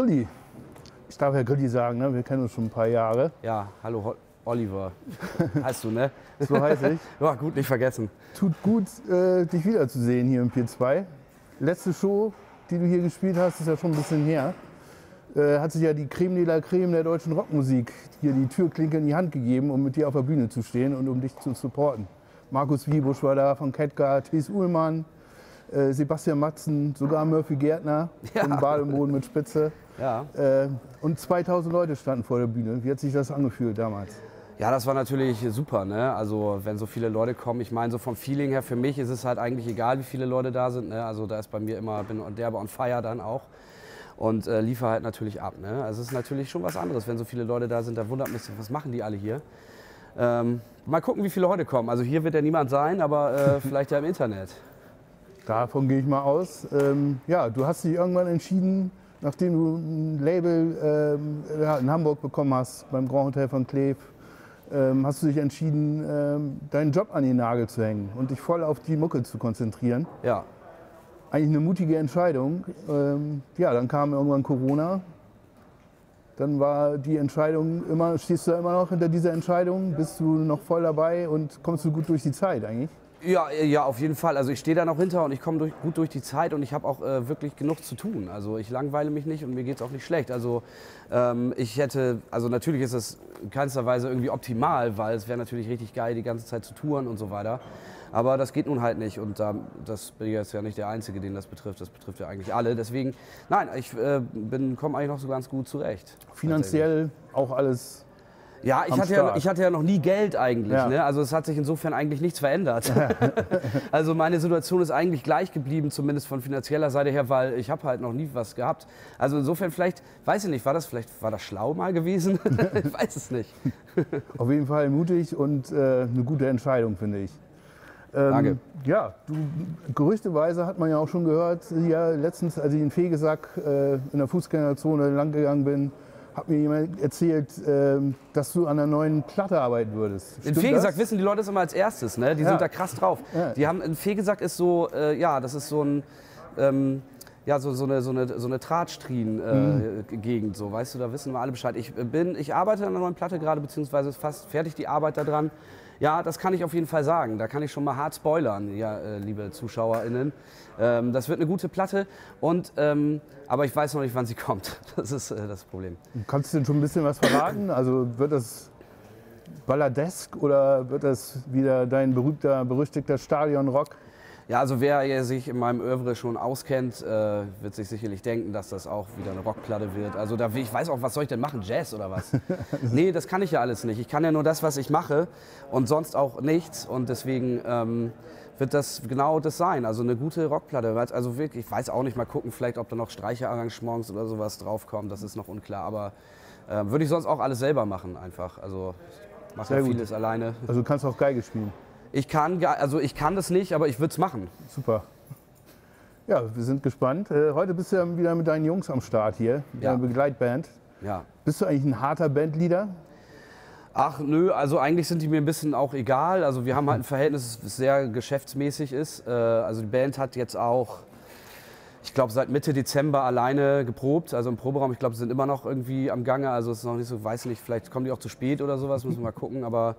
Grülli. Ich darf Herr Grülli sagen, ne? Wir kennen uns schon ein paar Jahre. Ja, hallo Oliver. Heißt du, ne? So heiße ich. Ja, gut, nicht vergessen. Tut gut, dich wiederzusehen hier im Pier 2. Letzte Show, die du hier gespielt hast, ist ja schon ein bisschen her. Hat sich ja die Creme de la Creme der deutschen Rockmusik hier die Türklinke in die Hand gegeben, um mit dir auf der Bühne zu stehen und um dich zu supporten. Markus Wiebusch war da von Kettcar, Thies Uhlmann, Sebastian Matzen, sogar Murphy Gärtner von Bademoden mit Spitze. Ja. Und 2000 Leute standen vor der Bühne. Wie hat sich das angefühlt damals? Ja, das war natürlich super, ne? Also wenn so viele Leute kommen, ich meine so vom Feeling her, für mich ist es halt eigentlich egal, wie viele Leute da sind, ne? Also da ist bei mir immer, bin derbe on fire dann auch und liefere halt natürlich ab, ne? Also es ist natürlich schon was anderes, wenn so viele Leute da sind, da wundert mich, was machen die alle hier? Mal gucken, wie viele heute kommen, also hier wird ja niemand sein, aber vielleicht ja im Internet. Davon gehe ich mal aus. Ja, du hast dich irgendwann entschieden, nachdem du ein Label in Hamburg bekommen hast, beim Grand Hotel Van Cleve, hast du dich entschieden, deinen Job an den Nagel zu hängen und dich voll auf die Mucke zu konzentrieren. Ja. Eigentlich eine mutige Entscheidung. Ja, dann kam irgendwann Corona. Dann war die Entscheidung immer, stehst du da immer noch hinter dieser Entscheidung? Bist du noch voll dabei und kommst du gut durch die Zeit eigentlich? Ja, ja, auf jeden Fall. Also ich stehe da noch hinter und ich komme gut durch die Zeit und ich habe auch wirklich genug zu tun. Also ich langweile mich nicht und mir geht es auch nicht schlecht. Also ich hätte, also natürlich ist das in keinster Weise irgendwie optimal, weil es wäre natürlich richtig geil, die ganze Zeit zu touren und so weiter. Aber das geht nun halt nicht und das bin ich jetzt ja nicht der Einzige, den das betrifft ja eigentlich alle. Deswegen, nein, ich komme eigentlich noch so ganz gut zurecht. Finanziell auch alles... Ja, ich hatte ja noch nie Geld eigentlich, ja, ne? Also es hat sich insofern eigentlich nichts verändert. Also meine Situation ist eigentlich gleich geblieben, zumindest von finanzieller Seite her, weil ich habe halt noch nie was gehabt. Also insofern vielleicht, weiß ich nicht, war das schlau mal gewesen? Ich weiß es nicht. Auf jeden Fall mutig und eine gute Entscheidung, finde ich. Danke. Ja, gerüchteweise hat man ja auch schon gehört, ja, letztens, als ich in Vegesack in der Fußgängerzone langgegangen bin, hat mir jemand erzählt, dass du an einer neuen Platte arbeiten würdest. Stimmt in Vegesack wissen die Leute das immer als erstes, ne? Die sind da krass drauf. Ja. Die haben, in Vegesack ist so, ja, das ist so ein, ja, so eine Tratstrien-Gegend, so, weißt du, da wissen wir alle Bescheid. Ich arbeite an einer neuen Platte gerade, beziehungsweise fast fertig die Arbeit da dran. Ja, das kann ich auf jeden Fall sagen. Da kann ich schon mal hart spoilern, ja, liebe ZuschauerInnen. Das wird eine gute Platte, und, aber ich weiß noch nicht, wann sie kommt. Das ist das Problem. Kannst du denn schon ein bisschen was verraten? Also wird das balladesk oder wird das wieder dein berühmter, berüchtigter Stadionrock? Ja, also wer sich in meinem Oeuvre schon auskennt, wird sich sicherlich denken, dass das auch wieder eine Rockplatte wird. Also da, ich weiß auch, was soll ich denn machen? Jazz oder was? Nee, das kann ich ja alles nicht. Ich kann ja nur das, was ich mache und sonst auch nichts. Und deswegen wird das genau das sein. Also eine gute Rockplatte. Also wirklich, ich weiß auch nicht, mal gucken, vielleicht ob da noch Streicherarrangements oder sowas draufkommen. Das ist noch unklar. Aber würde ich sonst auch alles selber machen einfach. Also ich mache ja vieles alleine. Also du kannst auch Geige spielen. Ich kann das nicht, aber ich würde es machen. Super. Ja, wir sind gespannt. Heute bist du ja wieder mit deinen Jungs am Start hier, mit deiner Begleitband. Ja. Bist du eigentlich ein harter Bandleader? Ach nö, also eigentlich sind die mir ein bisschen auch egal. Also wir haben halt ein Verhältnis, das sehr geschäftsmäßig ist. Also die Band hat jetzt auch, ich glaube, seit Mitte Dezember alleine geprobt, also im Proberaum. Ich glaube, sie sind immer noch irgendwie am Gange. Also es ist noch nicht so, weiß nicht, vielleicht kommen die auch zu spät oder sowas, müssen wir mal gucken, aber...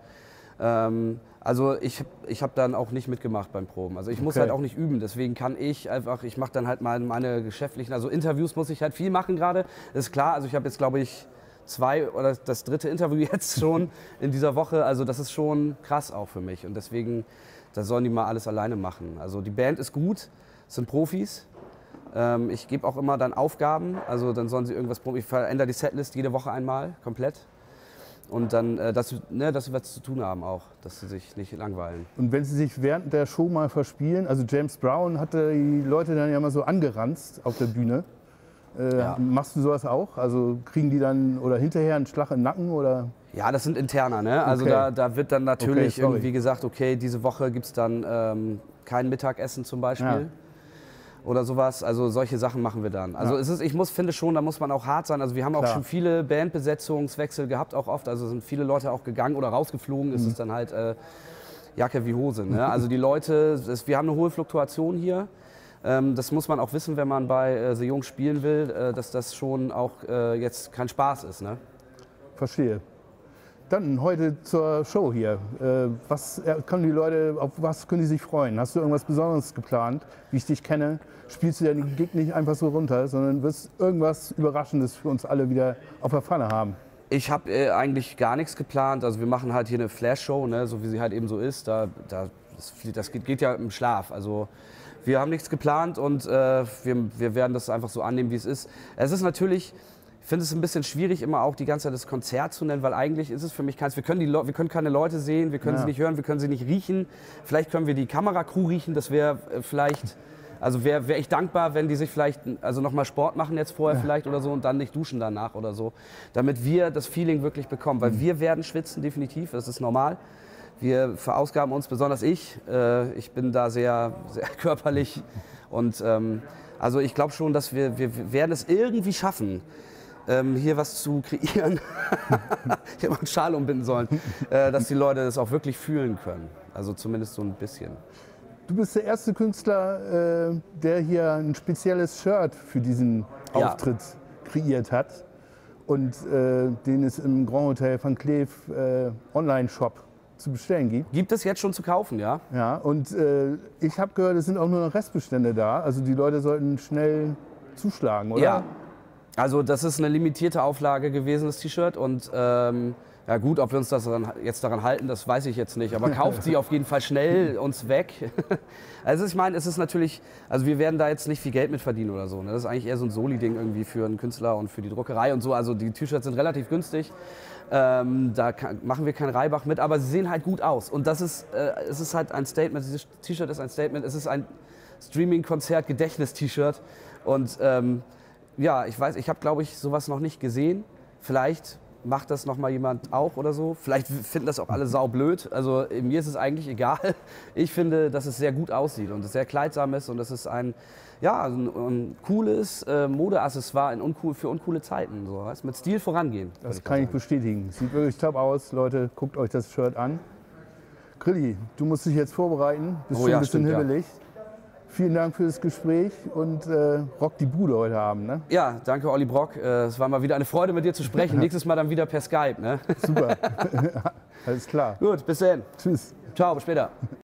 also ich habe dann auch nicht mitgemacht beim Proben, also ich muss halt auch nicht üben, deswegen kann ich einfach, ich mache dann halt meine geschäftlichen, also Interviews muss ich halt viel machen gerade, ist klar, also ich habe jetzt glaube ich 2 oder das 3. Interview jetzt schon in dieser Woche, also das ist schon krass auch für mich und deswegen, da sollen die mal alles alleine machen, also die Band ist gut, sind Profis. Ich gebe auch immer dann Aufgaben, also dann sollen sie irgendwas proben, ich verändere die Setlist jede Woche einmal, komplett. Und dann, dass sie was zu tun haben auch, dass sie sich nicht langweilen. Und wenn sie sich während der Show mal verspielen, also James Brown hatte die Leute dann ja mal so angeranzt auf der Bühne. Machst du sowas auch? Also kriegen die dann oder hinterher einen Schlag im Nacken oder? Ja, das sind Interner, ne? Also da wird dann natürlich irgendwie gesagt, okay, diese Woche gibt es dann kein Mittagessen zum Beispiel. Ja. Oder sowas, also solche Sachen machen wir dann. Also ich finde schon, da muss man auch hart sein. Also wir haben auch schon viele Bandbesetzungswechsel gehabt, auch oft. Also sind viele Leute auch gegangen oder rausgeflogen, ist es dann halt Jacke wie Hose, ne? Also die Leute, wir haben eine hohe Fluktuation hier. Das muss man auch wissen, wenn man bei SeJung spielen will, dass das schon auch jetzt kein Spaß ist. Ne? Verstehe. Dann heute zur Show hier. Auf was können die sich freuen? Hast du irgendwas Besonderes geplant? Wie ich dich kenne, spielst du deinen Gig nicht einfach so runter, sondern wirst irgendwas Überraschendes für uns alle wieder auf der Pfanne haben. Ich habe eigentlich gar nichts geplant. Also wir machen halt hier eine Flash-Show, ne? So wie sie halt eben so ist. Das geht ja im Schlaf. Also wir haben nichts geplant und wir werden das einfach so annehmen, wie es ist. Es ist natürlich, ich finde es ein bisschen schwierig, immer auch die ganze Zeit das Konzert zu nennen, weil eigentlich ist es für mich keins. Wir können keine Leute sehen, wir können sie nicht hören, wir können sie nicht riechen. Vielleicht können wir die Kameracrew riechen, das wäre vielleicht... Also wäre ich dankbar, wenn die sich vielleicht nochmal Sport machen jetzt vorher vielleicht oder so und dann nicht duschen danach oder so, damit wir das Feeling wirklich bekommen. Weil wir werden schwitzen, definitiv, das ist normal. Wir verausgaben uns, besonders ich. Ich bin da sehr, sehr körperlich und also ich glaube schon, dass wir werden es irgendwie schaffen, hier was zu kreieren. Ich hätte mal einen Schal umbinden sollen, dass die Leute das auch wirklich fühlen können, also zumindest so ein bisschen. Du bist der erste Künstler, der hier ein spezielles Shirt für diesen Auftritt kreiert hat und den es im Grand Hotel Van Cleve Online-Shop zu bestellen gibt. Gibt es jetzt schon zu kaufen, ja? Ja, und ich habe gehört, es sind auch nur noch Restbestände da, also die Leute sollten schnell zuschlagen, oder? Ja, also das ist eine limitierte Auflage gewesen, das T-Shirt und... ja gut, ob wir uns das dann jetzt daran halten, das weiß ich jetzt nicht. Aber kauft sie auf jeden Fall schnell uns weg. Also ich meine, es ist natürlich, also wir werden da jetzt nicht viel Geld mit verdienen oder so. Das ist eigentlich eher so ein Soli-Ding irgendwie für einen Künstler und für die Druckerei und so. Also die T-Shirts sind relativ günstig. Da machen wir keinen Reibach mit, aber sie sehen halt gut aus. Und das ist, es ist halt ein Statement, dieses T-Shirt ist ein Statement. Es ist ein Streaming-Konzert-Gedächtnis-T-Shirt. Und ja, ich weiß, ich habe glaube ich sowas noch nicht gesehen. Vielleicht... macht das noch mal jemand auch oder so? Vielleicht finden das auch alle saublöd. Also mir ist es eigentlich egal. Ich finde, dass es sehr gut aussieht und es sehr kleidsam ist und dass es ein cooles Modeaccessoire für uncoole Zeiten. So, was? Mit Stil vorangehen. Das kann ich bestätigen. Sieht wirklich top aus, Leute. Guckt euch das Shirt an. Grülli, du musst dich jetzt vorbereiten. Bist schon ein bisschen hibbelig. Vielen Dank für das Gespräch und rock die Bude heute Abend. Ne? Ja, danke Olli Brock. Es war mal wieder eine Freude, mit dir zu sprechen. Nächstes Mal dann wieder per Skype. Ne? Super, alles klar. Gut, bis dann. Tschüss. Ciao, bis später.